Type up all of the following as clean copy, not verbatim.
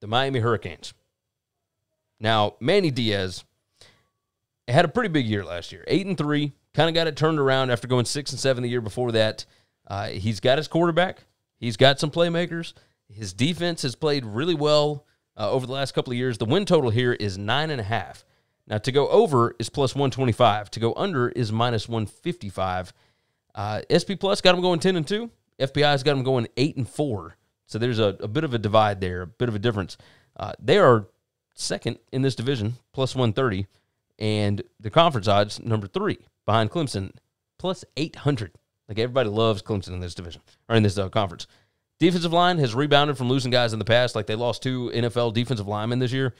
the Miami Hurricanes. Now, Manny Diaz had a pretty big year last year, 8-3. Kind of got it turned around after going 6-7 the year before that. He's got his quarterback. He's got some playmakers. His defense has played really well over the last couple of years. The win total here is 9.5. Now, to go over is +125. To go under is -155. SP plus got him going 10-2. FPI's got him going 8-4. So there's a bit of a divide there, a bit of a difference. They are second in this division, +130. And the conference odds, number 3, behind Clemson, +800. Like, everybody loves Clemson in this division, or in this conference. Defensive line has rebounded from losing guys in the past. Like, they lost 2 NFL defensive linemen this year.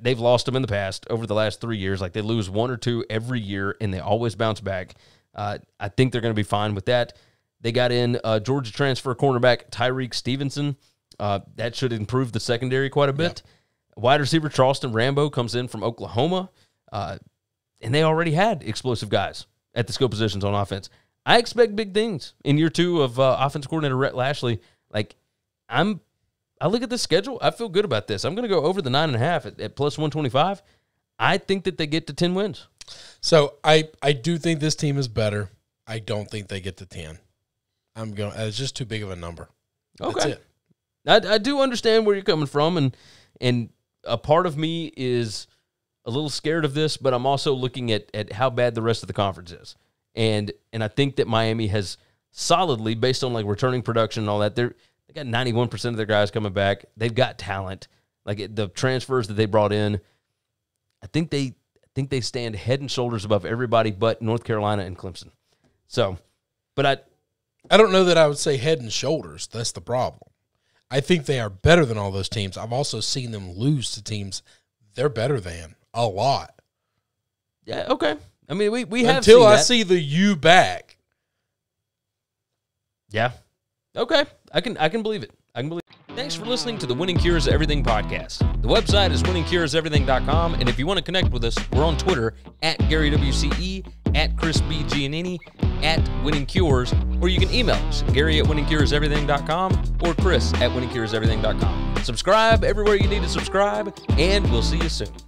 They've lost them in the past over the last 3 years. Like, they lose 1 or 2 every year, and they always bounce back. I think they're going to be fine with that. They got in Georgia transfer cornerback Tyreek Stevenson. That should improve the secondary quite a bit. Yep. Wide receiver Charleston Rambo comes in from Oklahoma, and they already had explosive guys at the skill positions on offense. I expect big things in year 2 of offensive coordinator Rhett Lashley. Like, I look at the schedule, I feel good about this. I'm going to go over the 9.5 at +125. I think that they get to 10 wins. So I do think this team is better. I don't think they get to 10. It's just too big of a number. Okay, that's it. I do understand where you're coming from, and a part of me is a little scared of this, but I'm also looking at how bad the rest of the conference is, and I think that Miami has solidly, based on like returning production and all that, they got 91% of their guys coming back. They've got talent, like the transfers that they brought in. I think they stand head and shoulders above everybody but North Carolina and Clemson. So, but I don't know that I would say head and shoulders. That's the problem. I think they are better than all those teams. I've also seen them lose to teams they're better than a lot. Yeah, okay. I mean, we have seen that. Until I see the U back. Yeah. Okay. I can believe it. Thanks for listening to the Winning Cures Everything podcast. The website is winningcureseverything.com, and if you want to connect with us, we're on Twitter at Gary WCE, at Chris B. Giannini, at Winning Cures, or you can email us, Gary at winningcureseverything.com or Chris at winningcureseverything.com. Subscribe everywhere you need to subscribe, and we'll see you soon.